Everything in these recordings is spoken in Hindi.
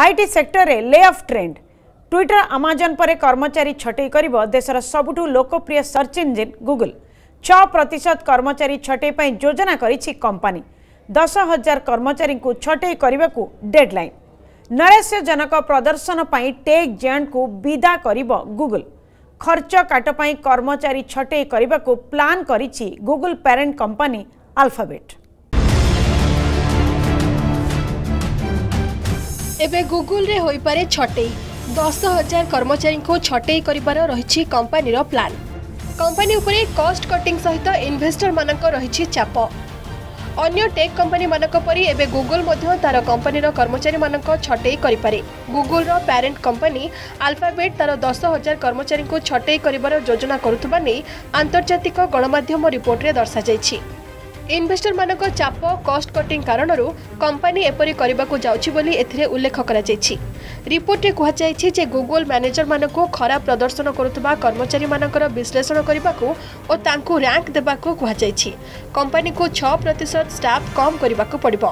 आईटी सेक्टर रे lay off trend Twitter Amazon पर कर्मचारी छटई करिब देशर सबुठु लोकप्रिय सर्च इंजिन गूगल 6% कर्मचारी छटई पई योजना करिछि कंपनी 10,000 कर्मचारी को छटई करबाकू डेडलाइन नैराश्यजनक प्रदर्शन पई टेक जेंट को विदा करिब गूगल खर्च काट पई कर्मचारी छटई करबाकू प्लान करिछि गूगल पेरेंट कंपनी अल्फाबेट। एबे गूगल रे होई पारे छटई 10,000 कर्मचारी को छटई करिबार रहिछि कंपनी रो प्लान। कंपनी उपरे कॉस्ट कटिंग सहित इन्वेस्टर मानक रहिछि चाप। अन्य टेक कंपनी मानक परी एबे गूगल मध्ये तार कंपनी रो कर्मचारी मानक छटई करि पारे। गूगल रो पेरेंट कंपनी अल्फाबेट तार 10,000 कर्मचारी को छटई करिबार योजना करूतबा नै आंतरराष्ट्रीय गणमाध्यम रिपोर्ट रे दर्शा जाइछि। इन्वेस्टर मानक चाप कॉस्ट कटिंग कारण कंपनी एपरी करबाकू जाउछि बोली एथिरे उल्लेख करा जाइछि। रिपोर्ट रे कहुछि जे गूगल मैनेजर मानकू खराब प्रदर्शन करुतबा कर्मचारी मानकर विश्लेषण करबाकू और तांकू रैंक देबाकू कहुछि। कंपनी को 6% स्टाफ कम करबाकू पड़िबो।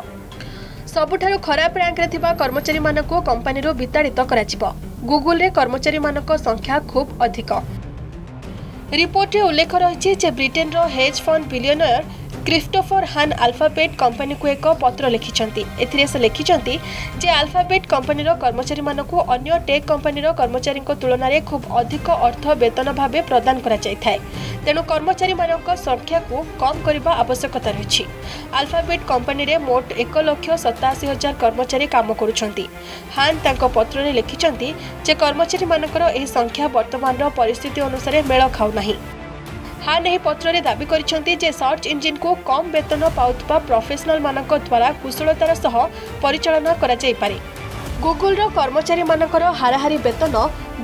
सबुठारो खराब रैंक रे थिबा कर्मचारी मानकू कंपनी रो विताड़ित कराजिबो। गूगल रे कर्मचारी मानक संख्या खूब अधिक। रिपोर्ट रे उल्लेख रहिछि जे ब्रिटेन रो hedge fund billionaire Christopher Hohn Alphabet company को एक पत्र लिखिछंती। एथिरे से लिखिछंती जे अल्फाबेट कंपनी रो कर्मचारी मानकू अन्य टेक कंपनी रो कर्मचारी को तुलना रे खूब अधिक अर्थ वेतन भाबे प्रदान करा जायथाय। तेणु कर्मचारी मानक संख्या को कम करबा आवश्यकता रहिछि। अल्फाबेट कंपनी रे मोट 1,87,000 कर्मचारी काम करुछंती। हान तांको पत्र रे लिखिछंती जे कर्मचारी मानकर एही संख्या वर्तमान रो परिस्थिति अनुसार मेल खाउ नाही। हान यह पत्र रे दाबी करिसेंती जे सर्च इंजिन को कम वेतन पाउतबा प्रोफेशनल मानक द्वारा कुशलतार सह परिचालन करा जाय पारे। गूगल रो कर्मचारी मानकर हाराहारी वेतन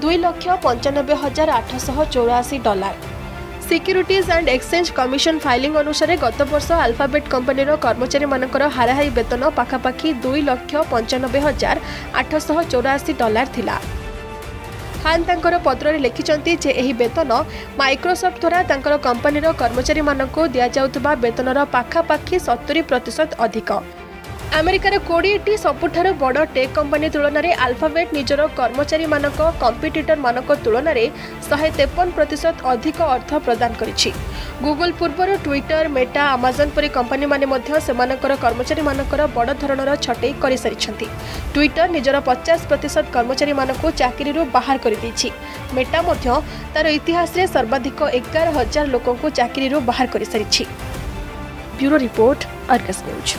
$2,95,884। Securities and exchange commission filing अनुसार गत वर्ष अल्फाबेट कंपनी रो कर्मचारी मानकर हाराहारी वेतन पाखापाखि $2,95,884 थिला। हान तांकर पत्र लिखिचंती जे एही वेतन माइक्रोसॉफ्ट द्वारा तांकर कंपनी रो कर्मचारी मानकू दिया जाउतबा वेतन रो पाखापाखि 70% अधिक। अमेरिकार 20टी सबुठारो बड़ टेक कंपनी तुलन रे अल्फाबेट निजर कर्मचारी मानक कंपिटिटर मानक तुलन रे 153% अधिक अर्थ प्रदान करिछि। गूगल पूर्वर ट्विटर मेटा अमेजन परि कंपनी माने मध्य सेमानकर कर्मचारी मानकर बड़ धरणर छटई करि सरिछंती। ट्विटर निजर 50% कर्मचारी मानक चाकरी रु बाहर करि दैछि। मेटा मध्य तार इतिहास रे सर्वाधिक 11,000 लोकक चाकरी रु बाहर करि सरिछि। Bureau report Argus news.